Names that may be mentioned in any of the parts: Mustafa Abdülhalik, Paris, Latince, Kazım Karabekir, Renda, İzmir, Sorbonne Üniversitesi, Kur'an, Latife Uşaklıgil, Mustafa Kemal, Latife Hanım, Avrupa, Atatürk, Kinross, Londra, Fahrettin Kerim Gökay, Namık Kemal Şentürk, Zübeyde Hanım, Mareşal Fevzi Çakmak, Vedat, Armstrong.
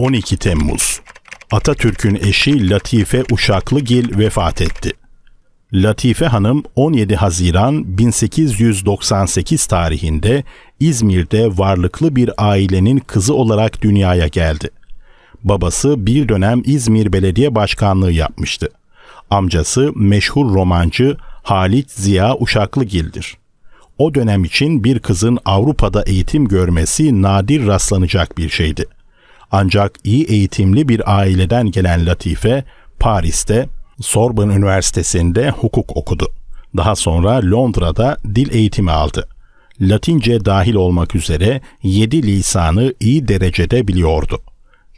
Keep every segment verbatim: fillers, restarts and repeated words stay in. on iki Temmuz. Atatürk'ün eşi Latife Uşaklıgil vefat etti. Latife Hanım on yedi Haziran bin sekiz yüz doksan sekiz tarihinde İzmir'de varlıklı bir ailenin kızı olarak dünyaya geldi. Babası bir dönem İzmir Belediye Başkanlığı yapmıştı. Amcası meşhur romancı Halit Ziya Uşaklıgil'dir. O dönem için bir kızın Avrupa'da eğitim görmesi nadir rastlanacak bir şeydi. Ancak iyi eğitimli bir aileden gelen Latife, Paris'te, Sorbonne Üniversitesi'nde hukuk okudu. Daha sonra Londra'da dil eğitimi aldı. Latince dahil olmak üzere yedi lisanı iyi derecede biliyordu.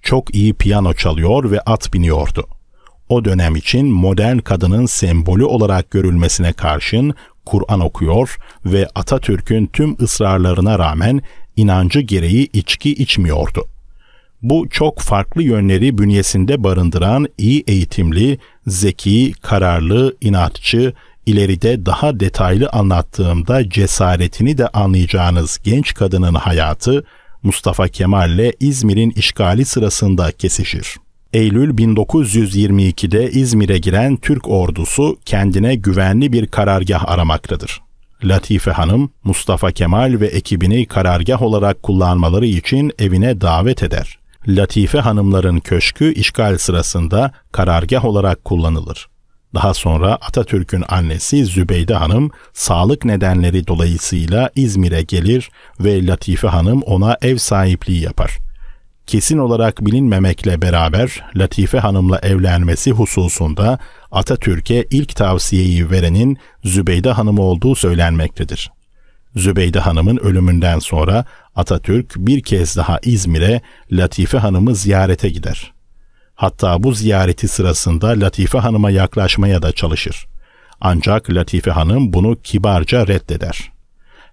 Çok iyi piyano çalıyor ve at biniyordu. O dönem için modern kadının sembolü olarak görülmesine karşın Kur'an okuyor ve Atatürk'ün tüm ısrarlarına rağmen inancı gereği içki içmiyordu. Bu çok farklı yönleri bünyesinde barındıran iyi eğitimli, zeki, kararlı, inatçı, ileride daha detaylı anlattığımda cesaretini de anlayacağınız genç kadının hayatı Mustafa Kemal'le İzmir'in işgali sırasında kesişir. Eylül bin dokuz yüz yirmi iki'de İzmir'e giren Türk ordusu kendine güvenli bir karargah aramaktadır. Latife Hanım, Mustafa Kemal ve ekibini karargah olarak kullanmaları için evine davet eder. Latife Hanımların köşkü işgal sırasında karargah olarak kullanılır. Daha sonra Atatürk'ün annesi Zübeyde Hanım sağlık nedenleri dolayısıyla İzmir'e gelir ve Latife Hanım ona ev sahipliği yapar. Kesin olarak bilinmemekle beraber Latife Hanım'la evlenmesi hususunda Atatürk'e ilk tavsiyeyi verenin Zübeyde Hanım olduğu söylenmektedir. Zübeyde Hanım'ın ölümünden sonra Atatürk bir kez daha İzmir'e Latife Hanım'ı ziyarete gider. Hatta bu ziyareti sırasında Latife Hanım'a yaklaşmaya da çalışır. Ancak Latife Hanım bunu kibarca reddeder.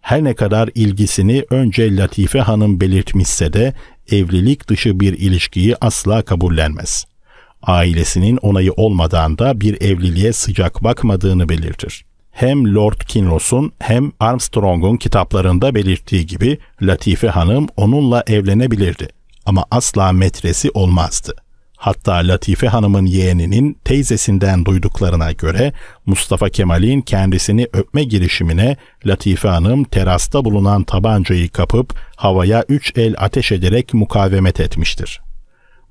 Her ne kadar ilgisini önce Latife Hanım belirtmişse de evlilik dışı bir ilişkiyi asla kabullenmez. Ailesinin onayı olmadan da bir evliliğe sıcak bakmadığını belirtir. Hem Lord Kinross'un hem Armstrong'un kitaplarında belirttiği gibi Latife Hanım onunla evlenebilirdi ama asla metresi olmazdı. Hatta Latife Hanım'ın yeğeninin teyzesinden duyduklarına göre Mustafa Kemal'in kendisini öpme girişimine Latife Hanım terasta bulunan tabancayı kapıp havaya üç el ateş ederek mukavemet etmiştir.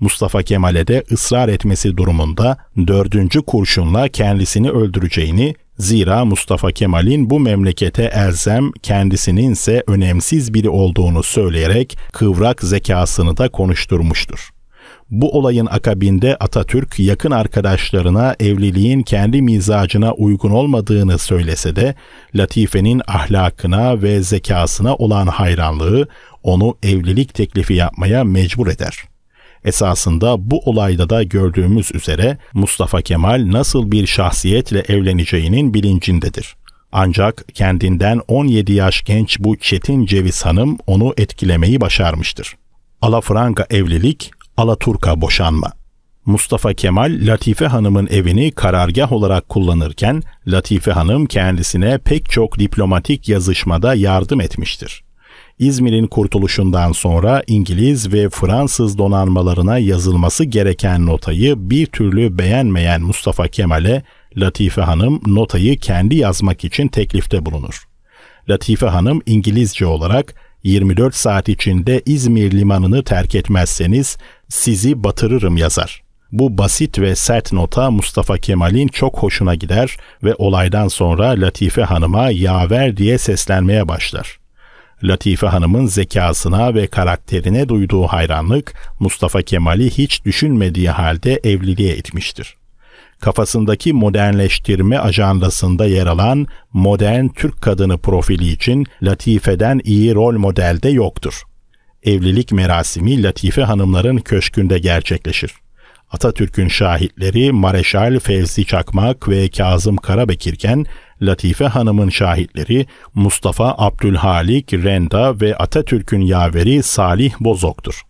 Mustafa Kemal'e de ısrar etmesi durumunda dördüncü kurşunla kendisini öldüreceğini, zira Mustafa Kemal'in bu memlekete elzem, kendisinin ise önemsiz biri olduğunu söyleyerek kıvrak zekasını da konuşturmuştur. Bu olayın akabinde Atatürk yakın arkadaşlarına evliliğin kendi mizacına uygun olmadığını söylese de Latife'nin ahlakına ve zekasına olan hayranlığı onu evlilik teklifi yapmaya mecbur eder. Esasında bu olayda da gördüğümüz üzere Mustafa Kemal nasıl bir şahsiyetle evleneceğinin bilincindedir. Ancak kendinden on yedi yaş genç bu Çetin Ceviz Hanım onu etkilemeyi başarmıştır. Alafranga evlilik, Alaturka boşanma. Mustafa Kemal, Latife Hanım'ın evini karargah olarak kullanırken Latife Hanım kendisine pek çok diplomatik yazışmada yardım etmiştir. İzmir'in kurtuluşundan sonra İngiliz ve Fransız donanmalarına yazılması gereken notayı bir türlü beğenmeyen Mustafa Kemal'e Latife Hanım notayı kendi yazmak için teklifte bulunur. Latife Hanım İngilizce olarak yirmi dört saat içinde İzmir limanını terk etmezseniz sizi batırırım yazar. Bu basit ve sert nota Mustafa Kemal'in çok hoşuna gider ve olaydan sonra Latife Hanım'a yaver diye seslenmeye başlar. Latife Hanım'ın zekasına ve karakterine duyduğu hayranlık Mustafa Kemal'i hiç düşünmediği halde evliliğe itmiştir. Kafasındaki modernleştirme ajandasında yer alan modern Türk kadını profili için Latife'den iyi rol model de yoktur. Evlilik merasimi Latife Hanımların köşkünde gerçekleşir. Atatürk'ün şahitleri Mareşal Fevzi Çakmak ve Kazım Karabekirken Latife Hanım'ın şahitleri Mustafa Abdülhalik, Renda ve Atatürk'ün yaveri Salih Bozok'tur.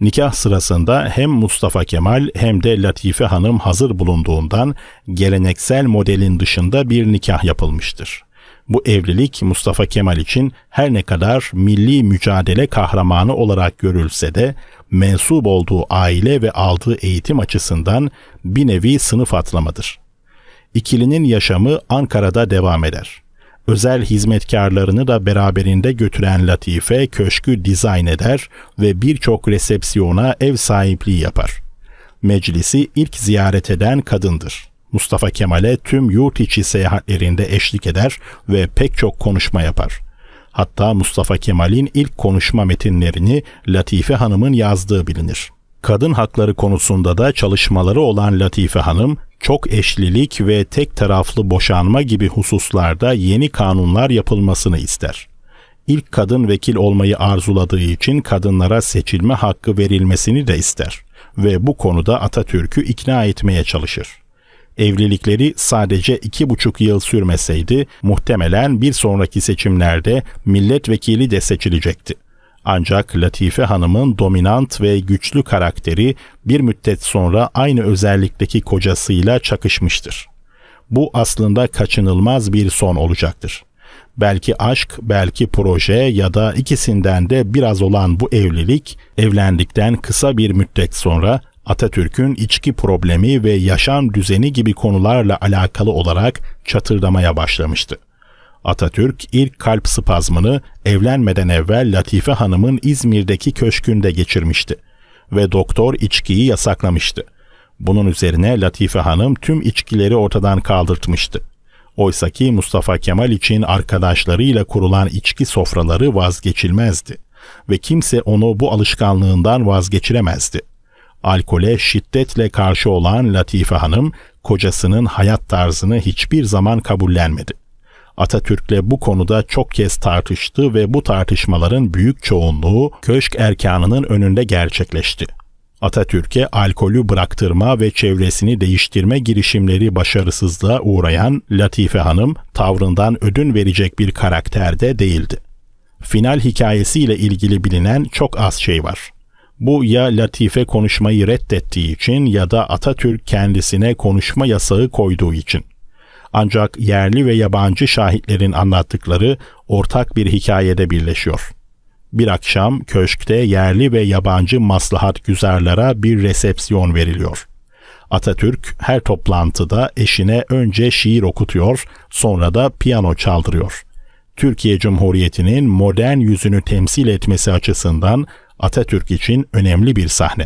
Nikah sırasında hem Mustafa Kemal hem de Latife Hanım hazır bulunduğundan geleneksel modelin dışında bir nikah yapılmıştır. Bu evlilik Mustafa Kemal için her ne kadar milli mücadele kahramanı olarak görülse de mensup olduğu aile ve aldığı eğitim açısından bir nevi sınıf atlamadır. İkilinin yaşamı Ankara'da devam eder. Özel hizmetkarlarını da beraberinde götüren Latife köşkü dizayn eder ve birçok resepsiyona ev sahipliği yapar. Meclisi ilk ziyaret eden kadındır. Mustafa Kemal'e tüm yurt içi seyahatlerinde eşlik eder ve pek çok konuşma yapar. Hatta Mustafa Kemal'in ilk konuşma metinlerini Latife Hanım'ın yazdığı bilinir. Kadın hakları konusunda da çalışmaları olan Latife Hanım, çok eşlilik ve tek taraflı boşanma gibi hususlarda yeni kanunlar yapılmasını ister. İlk kadın vekil olmayı arzuladığı için kadınlara seçilme hakkı verilmesini de ister ve bu konuda Atatürk'ü ikna etmeye çalışır. Evlilikleri sadece iki buçuk yıl sürmeseydi muhtemelen bir sonraki seçimlerde milletvekili de seçilecekti. Ancak Latife Hanım'ın dominant ve güçlü karakteri bir müddet sonra aynı özellikteki kocasıyla çakışmıştır. Bu aslında kaçınılmaz bir son olacaktır. Belki aşk, belki proje ya da ikisinden de biraz olan bu evlilik, evlendikten kısa bir müddet sonra Atatürk'ün içki problemi ve yaşam düzeni gibi konularla alakalı olarak çatırdamaya başlamıştı. Atatürk ilk kalp spazmını evlenmeden evvel Latife Hanım'ın İzmir'deki köşkünde geçirmişti ve doktor içkiyi yasaklamıştı. Bunun üzerine Latife Hanım tüm içkileri ortadan kaldırtmıştı. Oysaki Mustafa Kemal için arkadaşlarıyla kurulan içki sofraları vazgeçilmezdi ve kimse onu bu alışkanlığından vazgeçiremezdi. Alkole şiddetle karşı olan Latife Hanım, kocasının hayat tarzını hiçbir zaman kabullenmedi. Atatürk'le bu konuda çok kez tartıştı ve bu tartışmaların büyük çoğunluğu köşk erkanının önünde gerçekleşti. Atatürk'e alkolü bıraktırma ve çevresini değiştirme girişimleri başarısızlığa uğrayan Latife Hanım, tavrından ödün verecek bir karakter de değildi. Final hikayesiyle ilgili bilinen çok az şey var. Bu ya Latife konuşmayı reddettiği için ya da Atatürk kendisine konuşma yasağı koyduğu için. Ancak yerli ve yabancı şahitlerin anlattıkları ortak bir hikayede birleşiyor. Bir akşam köşkte yerli ve yabancı maslahatgüzarlara bir resepsiyon veriliyor. Atatürk her toplantıda eşine önce şiir okutuyor, sonra da piyano çaldırıyor. Türkiye Cumhuriyeti'nin modern yüzünü temsil etmesi açısından Atatürk için önemli bir sahne.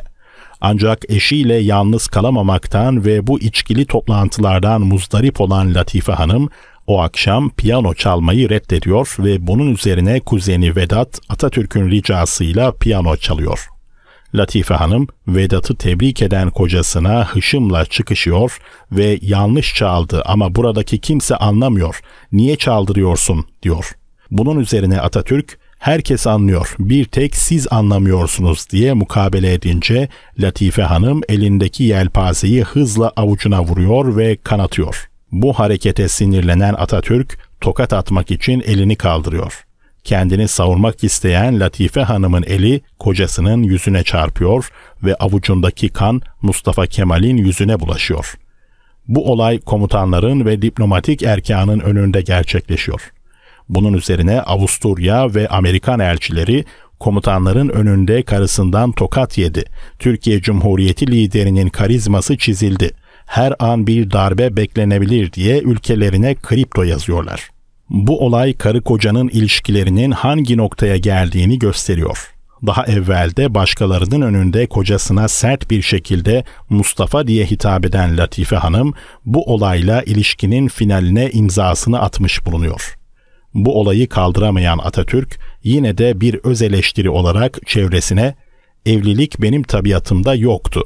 Ancak eşiyle yalnız kalamamaktan ve bu içkili toplantılardan muzdarip olan Latife Hanım o akşam piyano çalmayı reddediyor ve bunun üzerine kuzeni Vedat Atatürk'ün ricasıyla piyano çalıyor. Latife Hanım Vedat'ı tebrik eden kocasına hışımla çıkışıyor ve yanlış çaldı ama buradaki kimse anlamıyor, niye çaldırıyorsun diyor. Bunun üzerine Atatürk, herkes anlıyor, bir tek siz anlamıyorsunuz diye mukabele edince Latife Hanım elindeki yelpazeyi hızla avucuna vuruyor ve kanatıyor. Bu harekete sinirlenen Atatürk tokat atmak için elini kaldırıyor. Kendini savunmak isteyen Latife Hanım'ın eli kocasının yüzüne çarpıyor ve avucundaki kan Mustafa Kemal'in yüzüne bulaşıyor. Bu olay komutanların ve diplomatik erkanın önünde gerçekleşiyor. Bunun üzerine Avusturya ve Amerikan elçileri komutanların önünde karısından tokat yedi. Türkiye Cumhuriyeti liderinin karizması çizildi. Her an bir darbe beklenebilir diye ülkelerine kripto yazıyorlar. Bu olay karı kocanın ilişkilerinin hangi noktaya geldiğini gösteriyor. Daha evvelde başkalarının önünde kocasına sert bir şekilde Mustafa diye hitap eden Latife Hanım bu olayla ilişkinin finaline imzasını atmış bulunuyor. Bu olayı kaldıramayan Atatürk yine de bir öz eleştiri olarak çevresine "Evlilik benim tabiatımda yoktu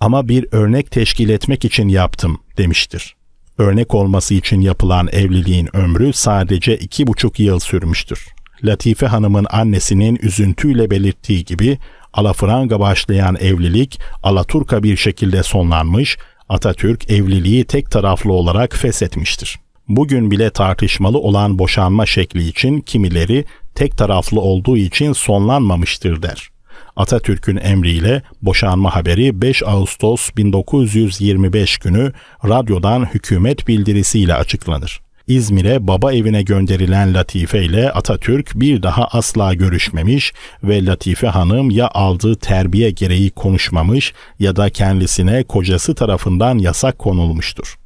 ama bir örnek teşkil etmek için yaptım" demiştir. Örnek olması için yapılan evliliğin ömrü sadece iki buçuk yıl sürmüştür. Latife Hanım'ın annesinin üzüntüyle belirttiği gibi alafranga başlayan evlilik alaturka bir şekilde sonlanmış, Atatürk evliliği tek taraflı olarak feshetmiştir. Bugün bile tartışmalı olan boşanma şekli için kimileri tek taraflı olduğu için sonlanmamıştır der. Atatürk'ün emriyle boşanma haberi beş Ağustos bin dokuz yüz yirmi beş günü radyodan hükümet bildirisiyle açıklanır. İzmir'e baba evine gönderilen Latife ile Atatürk bir daha asla görüşmemiş ve Latife Hanım ya aldığı terbiye gereği konuşmamış ya da kendisine kocası tarafından yasak konulmuştur.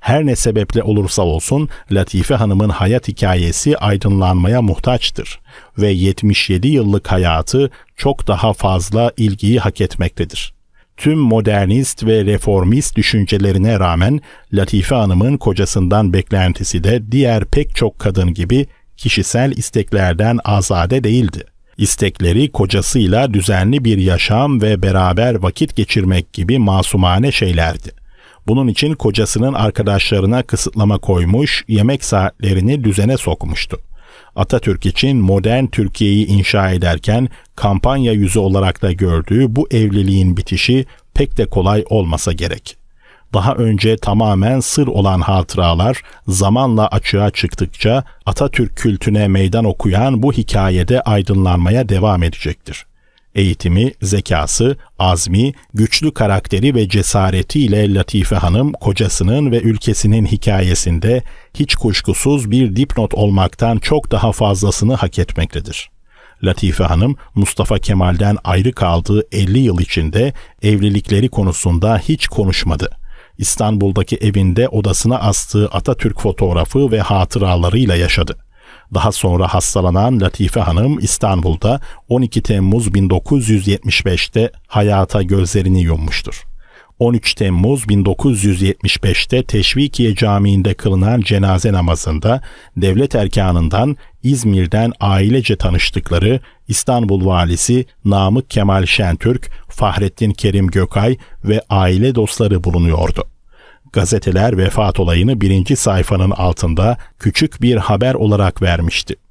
Her ne sebeple olursa olsun Latife Hanım'ın hayat hikayesi aydınlanmaya muhtaçtır ve yetmiş yedi yıllık hayatı çok daha fazla ilgiyi hak etmektedir. Tüm modernist ve reformist düşüncelerine rağmen Latife Hanım'ın kocasından beklentisi de diğer pek çok kadın gibi kişisel isteklerden azade değildi. İstekleri kocasıyla düzenli bir yaşam ve beraber vakit geçirmek gibi masumane şeylerdi. Bunun için kocasının arkadaşlarına kısıtlama koymuş, yemek saatlerini düzene sokmuştu. Atatürk için modern Türkiye'yi inşa ederken kampanya yüzü olarak da gördüğü bu evliliğin bitişi pek de kolay olmasa gerek. Daha önce tamamen sır olan hatıralar zamanla açığa çıktıkça Atatürk kültüne meydan okuyan bu hikayede aydınlanmaya devam edecektir. Eğitimi, zekası, azmi, güçlü karakteri ve cesaretiyle Latife Hanım kocasının ve ülkesinin hikayesinde hiç kuşkusuz bir dipnot olmaktan çok daha fazlasını hak etmektedir. Latife Hanım, Mustafa Kemal'den ayrı kaldığı elli yıl içinde evlilikleri konusunda hiç konuşmadı. İstanbul'daki evinde odasına astığı Atatürk fotoğrafı ve hatıralarıyla yaşadı. Daha sonra hastalanan Latife Hanım İstanbul'da on iki Temmuz bin dokuz yüz yetmiş beş'te hayata gözlerini yummuştur. on üç Temmuz bin dokuz yüz yetmiş beş'te Teşvikiye Camii'nde kılınan cenaze namazında devlet erkanından İzmir'den ailece tanıştıkları İstanbul valisi Namık Kemal Şentürk, Fahrettin Kerim Gökay ve aile dostları bulunuyordu. Gazeteler vefat olayını birinci sayfanın altında küçük bir haber olarak vermişti.